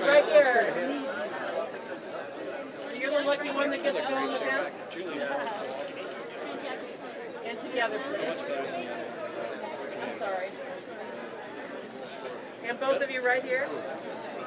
guys right here. You're the lucky one that gets to go on the dance. And together, please. I'm sorry. And both of you right here.